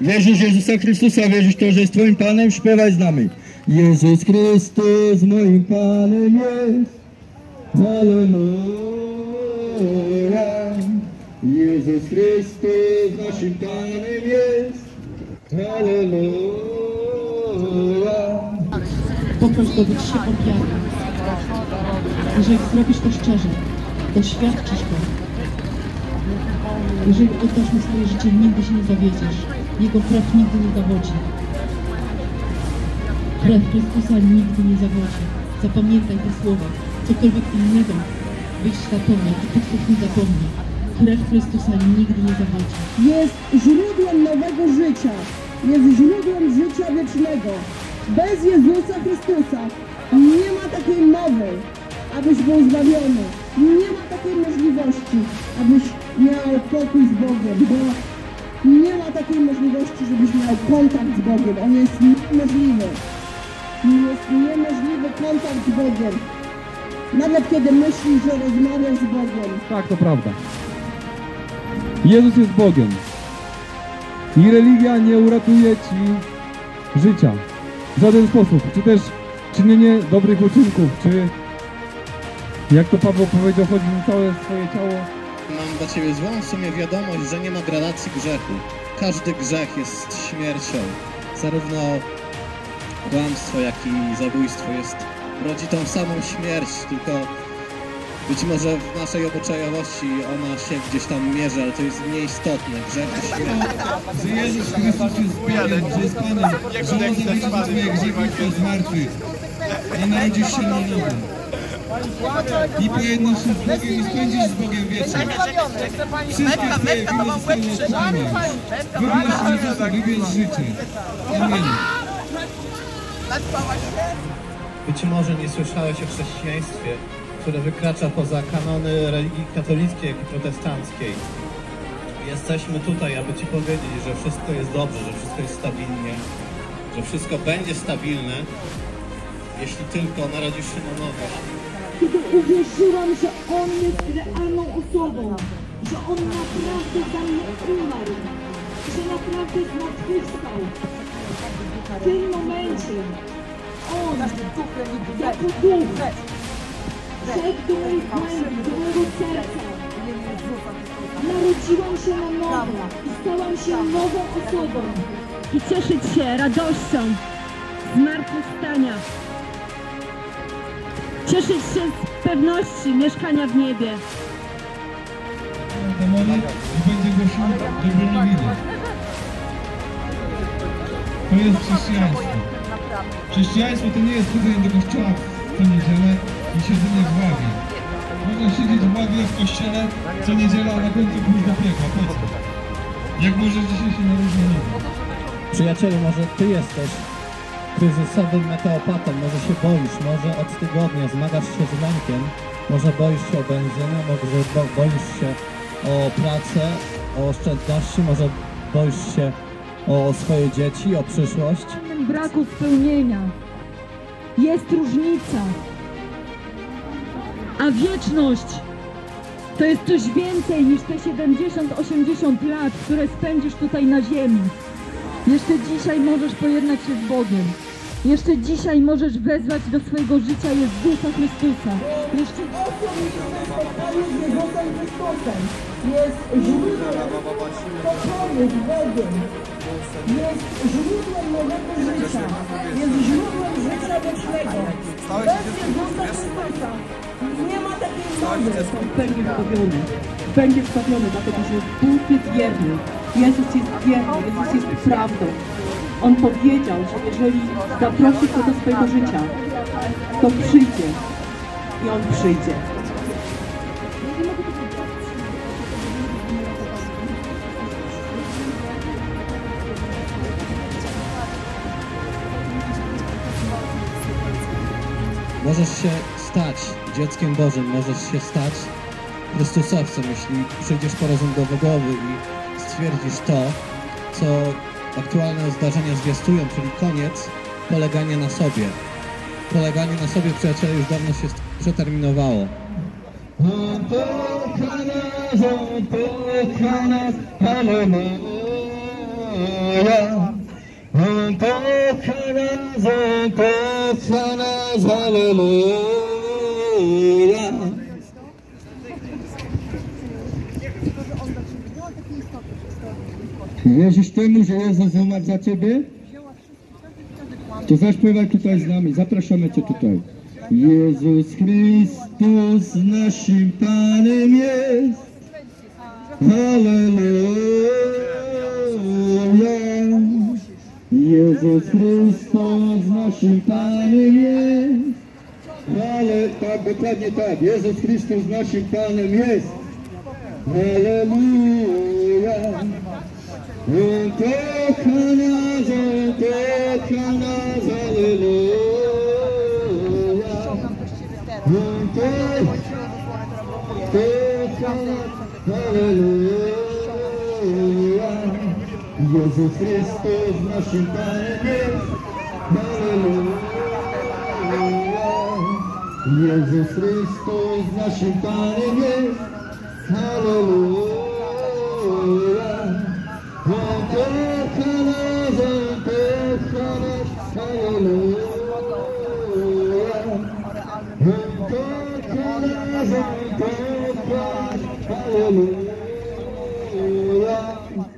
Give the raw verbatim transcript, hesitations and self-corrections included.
Wierzysz w Jezusa Chrystusa, wierzysz w to, że jest Twoim Panem? Śpiewaj z nami. Jezus Chrystus moim Panem jest. Alleluja. Jezus Chrystus naszym Panem jest. Alleluja. Pokaż zdobyć się od wiary. Jeżeli zrobisz to szczerze, doświadczysz go. Jeżeli oddasz mu swoje życie, nigdy się nie zawiedziesz. Jego krew nigdy nie zawodzi. Krew Chrystusa nigdy nie zawodzi. Zapamiętaj te słowa. Cokolwiek innego wyjść zapomnij, to tych słów nie zapomnij. Krew Chrystusa nigdy nie zawodzi. Jest źródłem nowego życia. Jest źródłem życia wiecznego. Bez Jezusa Chrystusa nie ma takiej mowy, abyś był zbawiony. Nie ma takiej możliwości, abyś miał pokój z Bogiem, bo nie ma takiej możliwości, żebyś miał kontakt z Bogiem. On jest niemożliwy. Jest niemożliwy kontakt z Bogiem. Nawet kiedy myślisz, że rozmawiasz z Bogiem. Tak, to prawda. Jezus jest Bogiem. I religia nie uratuje ci życia. W żaden sposób. Czy też czynienie dobrych uczynków, czy... Jak to Paweł powiedział, chodzi mi całe swoje ciało. Mam dla Ciebie złą w sumie wiadomość, że nie ma gradacji grzechu. Każdy grzech jest śmiercią. Zarówno kłamstwo, jak i zabójstwo jest rodzi tą samą śmierć, tylko być może w naszej obyczajowości ona się gdzieś tam mierzy, ale to jest mniej istotne. Grzech i śmierć. Że Jezus Chrystus jest Panem, że jest Panem, że On zabiera Twoje grzechy z martwych. Nie narodzisz się na nowo. I po jednym się z Bogiem i spędzisz z Bogiem wieczór. Wszystko Twoje winy zostaną odczynione. Wybierz Jezusa, wybierz życie. Amen. Być może nie słyszałeś o chrześcijaństwie, które wykracza poza kanony religii katolickiej, jak i protestanckiej. Jesteśmy tutaj, aby Ci powiedzieć, że wszystko jest dobrze, że wszystko jest stabilnie, że wszystko będzie stabilne, jeśli tylko narodzisz się na nowo. Kiedy uwierzyłam, że On jest realną osobą, że On naprawdę za mnie umarł, że naprawdę zmartwychwstał. W tym momencie On jako duch wszedł do mojej głębi, do mojego serca. Narodziłam się na nowo i stałam się nową osobą. I cieszyć się radością zmartwychwstania. Cieszyć się z pewności mieszkania w niebie. Demonie i będzie głosił dobrą nowinę. To jest chrześcijaństwo. Chrześcijaństwo to nie jest chodzenie do kościoła co niedzielę i siedzenie w ławie. Można siedzieć w ławie w kościele co niedziela, a na końcu pójść do piekła. Po co? Jak możesz dzisiaj się naróżnić? Przyjacielu, może Ty jesteś kryzysowym meteopatą, może się boisz, może od tygodnia zmagasz się z lękiem, może boisz się o benzynę, może bo boisz się o pracę, o oszczędności, może boisz się o swoje dzieci, o przyszłość. Braku spełnienia jest różnica, a wieczność to jest coś więcej niż te siedemdziesiąt osiemdziesiąt lat, które spędzisz tutaj na ziemi. Jeszcze dzisiaj możesz pojednać się z Bogiem. Jeszcze dzisiaj możesz wezwać do swojego życia Jezusa Chrystusa. Jeszcze jest źródłem pokoju z Bogiem. Jest źródłem nowego życia. Jest źródłem życia wiecznego. Bez Jezusa Chrystusa nie ma takiej mowy. Będzie wstawiony. Będzie wstawiony, dlatego że Bóg jest wierny. Jezus jest wierny, Jezus jest prawdą. On powiedział, że jeżeli zaprosisz go do swojego życia, to przyjdzie i On przyjdzie. Możesz się stać dzieckiem Bożym, możesz się stać Chrystusowcem, jeśli przyjdziesz po rozum do głowy i stwierdzisz to, co aktualne zdarzenia zwiastują, czyli koniec polegania na sobie. Poleganie na sobie, przyjaciele, już dawno się przeterminowało. On poka nas, on poka nas, Alleluja. Wierzysz temu, że Jezus umarł za ciebie? To zaśpiewaj tutaj z nami, zapraszamy cię tutaj. Jezus Chrystus naszym Panem jest. Halleluja. Jezus Chrystus naszym Panem jest. Halleluja. Tak, dokładnie tak. Jezus Chrystus naszym Panem jest. Halleluja. On kocha nas, on kocha nas, halleluja. On kocha nas, halleluja. Jezus Chrystus naszym Panem jest, halleluja. Jezus Chrystus naszym Panem jest, halleluja. On kocha nas, on kocha nas, halleluja. On kocha nas, on kocha nas, halleluja.